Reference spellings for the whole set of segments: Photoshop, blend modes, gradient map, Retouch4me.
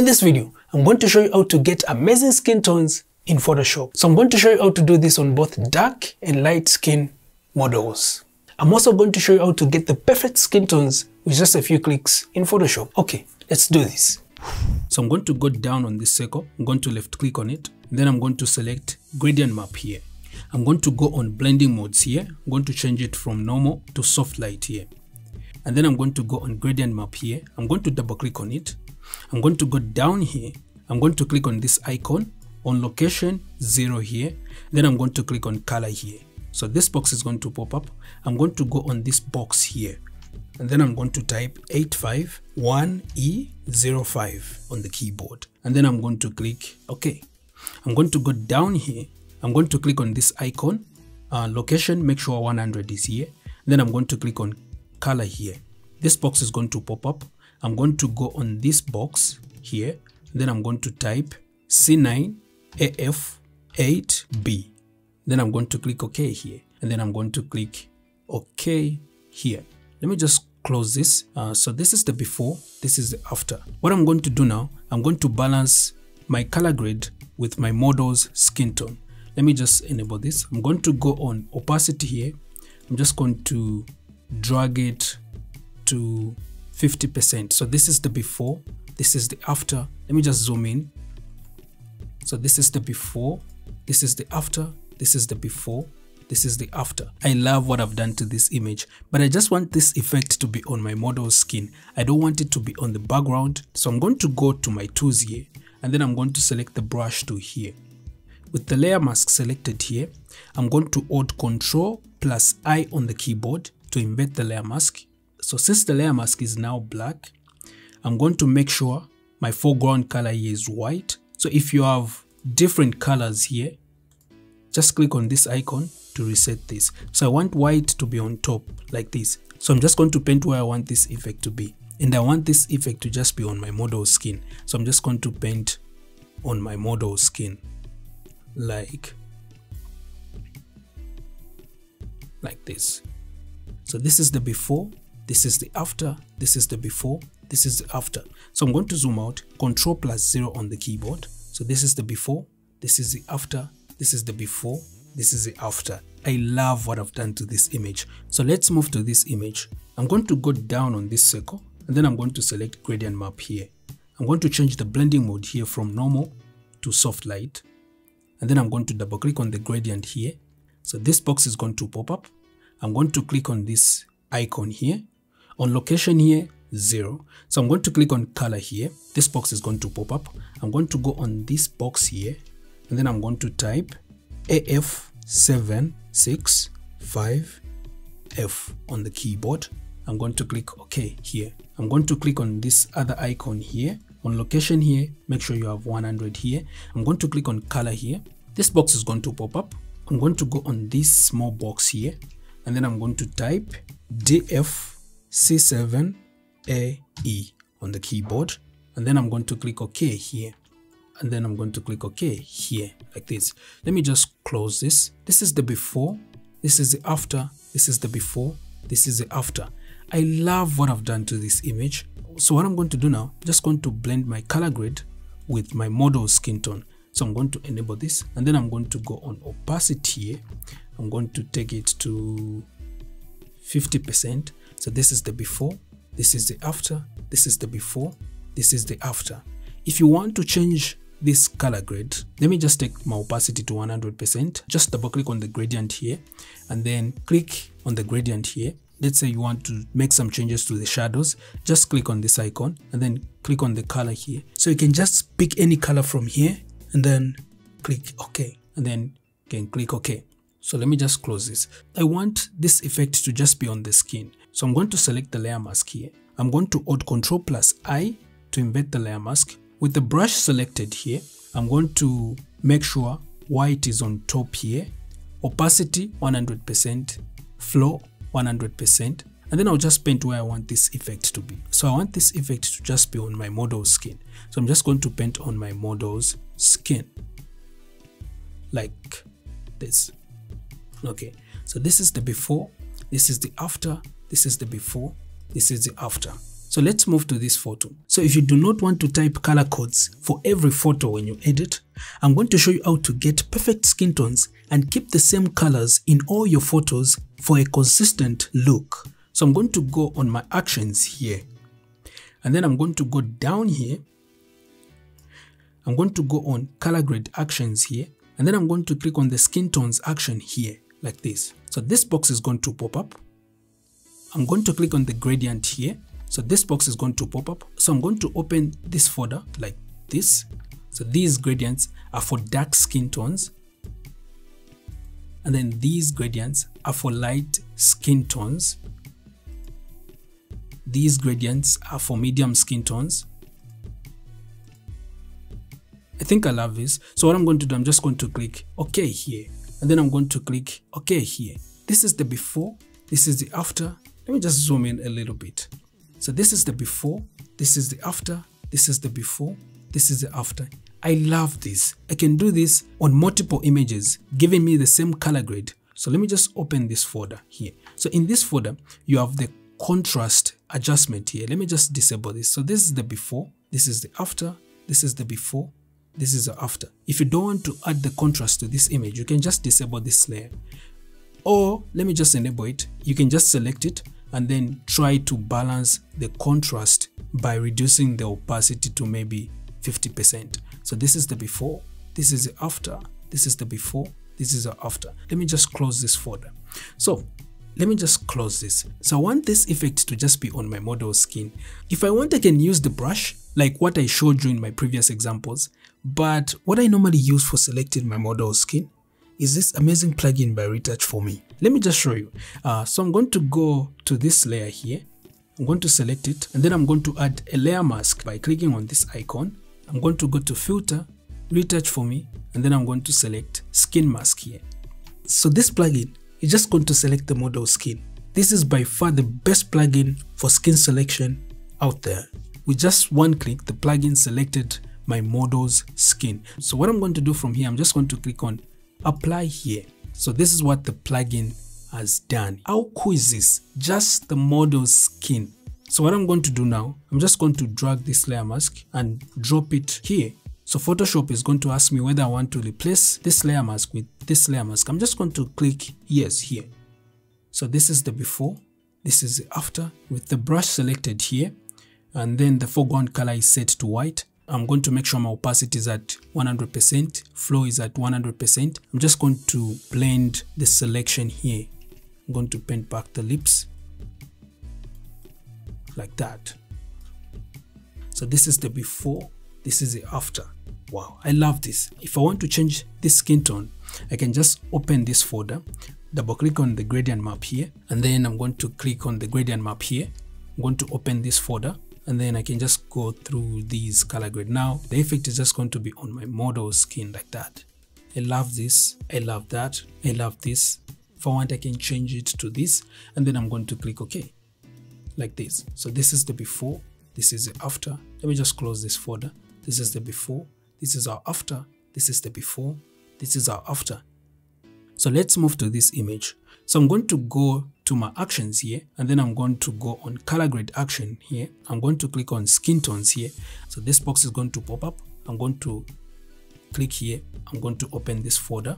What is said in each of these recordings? In this video, I'm going to show you how to get amazing skin tones in Photoshop. So I'm going to show you how to do this on both dark and light skin models. I'm also going to show you how to get the perfect skin tones with just a few clicks in Photoshop. Okay, let's do this. So I'm going to go down on this circle. I'm going to left click on it. Then I'm going to select gradient map here. I'm going to go on blending modes here. I'm going to change it from normal to soft light here. And then I'm going to go on gradient map here. I'm going to double click on it. I'm going to go down here. I'm going to click on this icon on location 0 here. Then I'm going to click on color here. So this box is going to pop up. I'm going to go on this box here. And then I'm going to type 851E05 on the keyboard. And then I'm going to click OK. I'm going to go down here. I'm going to click on this icon, location, make sure 100 is here. Then I'm going to click on color here. This box is going to pop up. I'm going to go on this box here. Then I'm going to type C9AF8B. Then I'm going to click OK here. And then I'm going to click OK here. Let me just close this. So this is the before, this is the after. What I'm going to do now, I'm going to balance my color grade with my model's skin tone. Let me just enable this. I'm going to go on opacity here. I'm just going to drag it to 50%. So this is the before, this is the after. Let me just zoom in. So this is the before, this is the after, this is the before, this is the after. I love what I've done to this image, but I just want this effect to be on my model's skin. I don't want it to be on the background. So I'm going to go to my tools here, and then I'm going to select the brush tool here. With the layer mask selected here, I'm going to hold Ctrl plus I on the keyboard to invert the layer mask. So since the layer mask is now black, I'm going to make sure my foreground color here is white. So if you have different colors here, just click on this icon to reset this. So I want white to be on top like this. So I'm just going to paint where I want this effect to be. And I want this effect to just be on my model's skin. So I'm just going to paint on my model's skin. Like this. So this is the before, this is the after, this is the before, this is the after. So I'm going to zoom out, Ctrl plus 0 on the keyboard. So this is the before, this is the after, this is the before, this is the after. I love what I've done to this image. So let's move to this image. I'm going to go down on this circle, and then I'm going to select gradient map here. I'm going to change the blending mode here from normal to soft light. And then I'm going to double click on the gradient here. So this box is going to pop up. I'm going to click on this icon here. On location here, 0. So I'm going to click on color here. This box is going to pop up. I'm going to go on this box here. And then I'm going to type AF765F on the keyboard. I'm going to click OK here. I'm going to click on this other icon here. On location here, make sure you have 100 here. I'm going to click on color here. This box is going to pop up. I'm going to go on this small box here. And then I'm going to type DFC7AE on the keyboard. And then I'm going to click OK here. And then I'm going to click OK here, like this. Let me just close this. This is the before. This is the after. This is the before. This is the after. I love what I've done to this image. So what I'm going to do now, I'm just going to blend my color grade with my model's skin tone. So I'm going to enable this, and then I'm going to go on opacity here. I'm going to take it to 50%. So this is the before, this is the after, this is the before, this is the after. If you want to change this color grade, let me just take my opacity to 100%. Just double click on the gradient here, and then click on the gradient here. Let's say you want to make some changes to the shadows, just click on this icon and then click on the color here. So you can just pick any color from here and then click OK, and then you can click OK. So let me just close this. I want this effect to just be on the skin. So I'm going to select the layer mask here. I'm going to hold Ctrl plus I to invert the layer mask. With the brush selected here, I'm going to make sure white is on top here. Opacity 100%, flow 100%, and then I'll just paint where I want this effect to be. So I want this effect to just be on my model's skin. So I'm just going to paint on my model's skin like this. Okay, so this is the before, this is the after, this is the before, this is the after. So let's move to this photo. So if you do not want to type color codes for every photo when you edit, I'm going to show you how to get perfect skin tones and keep the same colors in all your photos for a consistent look. So I'm going to go on my actions here, and then I'm going to go down here. I'm going to go on color grade actions here, and then I'm going to click on the skin tones action here like this. So this box is going to pop up. I'm going to click on the gradient here. So this box is going to pop up. So I'm going to open this folder like this. So these gradients are for dark skin tones, and then these gradients are for light skin tones. These gradients are for medium skin tones. I think I love this. So what I'm going to do, I'm just going to click OK here, and then I'm going to click OK here. This is the before, this is the after. Let me just zoom in a little bit. So this is the before, this is the after, this is the before, this is the after. I love this. I can do this on multiple images, giving me the same color grade. So let me just open this folder here. So in this folder, you have the contrast adjustment here. Let me just disable this. So this is the before, this is the after, this is the before, this is the after. If you don't want to add the contrast to this image, you can just disable this layer. Or let me just enable it. You can just select it and then try to balance the contrast by reducing the opacity to maybe 50%. So this is the before, this is the after, this is the before, this is the after. Let me just close this folder. So let me just close this. So I want this effect to just be on my model skin. If I want, I can use the brush like what I showed you in my previous examples. But what I normally use for selecting my model skin is this amazing plugin by Retouch4me. Let me just show you. So I'm going to go to this layer here. I'm going to select it, and then I'm going to add a layer mask by clicking on this icon. I'm going to go to filter, Retouch4me, and then I'm going to select skin mask here. So this plugin, you're just going to select the model skin. This is by far the best plugin for skin selection out there. With just one click, the plugin selected my model's skin. So what I'm going to do from here, I'm just going to click on apply here. So this is what the plugin has done. How cool is this? Just the model's skin. So what I'm going to do now, I'm just going to drag this layer mask and drop it here. So Photoshop is going to ask me whether I want to replace this layer mask with this layer mask. I'm just going to click yes here. So this is the before, this is the after, with the brush selected here, and then the foreground color is set to white. I'm going to make sure my opacity is at 100%, flow is at 100%. I'm just going to blend the selection here. I'm going to paint back the lips like that. So this is the before, this is the after. Wow, I love this. If I want to change this skin tone, I can just open this folder, double click on the gradient map here, and then I'm going to click on the gradient map here. I'm going to open this folder, and then I can just go through these color grade. Now the effect is just going to be on my model skin like that. I love this, I love that, I love this. If I want, I can change it to this, and then I'm going to click OK like this. So this is the before, this is the after. Let me just close this folder. This is the before, this is our after, this is the before, this is our after. So let's move to this image. So I'm going to go to my actions here, and then I'm going to go on color grade action here. I'm going to click on skin tones here. So this box is going to pop up. I'm going to click here. I'm going to open this folder.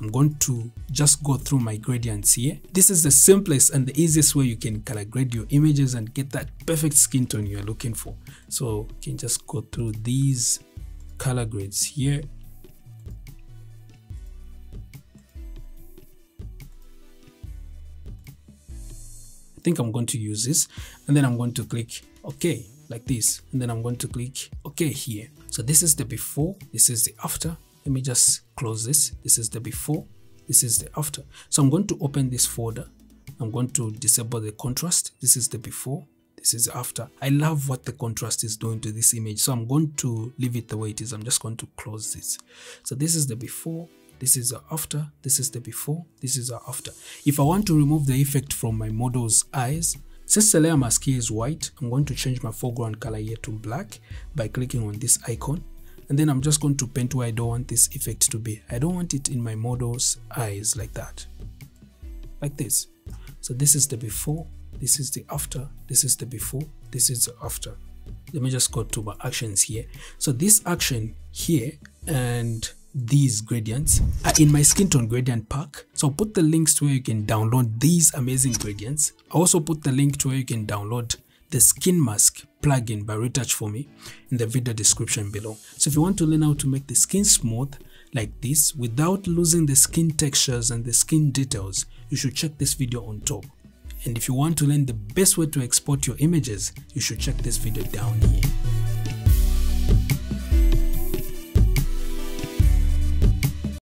I'm going to just go through my gradients here. This is the simplest and the easiest way you can color grade your images and get that perfect skin tone you're looking for. So you can just go through these color grades here. I think I'm going to use this, and then I'm going to click OK like this, and then I'm going to click OK here. So this is the before, this is the after. Let me just close this. This is the before, this is the after. So I'm going to open this folder. I'm going to disable the contrast. This is the before, this is the after. I love what the contrast is doing to this image. So I'm going to leave it the way it is. I'm just going to close this. So this is the before, this is the after, this is the before, this is the after. If I want to remove the effect from my model's eyes, since the layer mask here is white, I'm going to change my foreground color here to black by clicking on this icon. And then I'm just going to paint where I don't want this effect to be. I don't want it in my model's eyes like that, like this. So this is the before, This is the after, this is the before, this is the after. Let me just go to my actions here. So this action here and these gradients are in my skin tone gradient pack. So I'll put the links to where you can download these amazing gradients. I also put the link to where you can download the skin mask plugin by Retouch4me in the video description below. So if you want to learn how to make the skin smooth like this without losing the skin textures and the skin details, you should check this video on top. And if you want to learn the best way to export your images, you should check this video down here.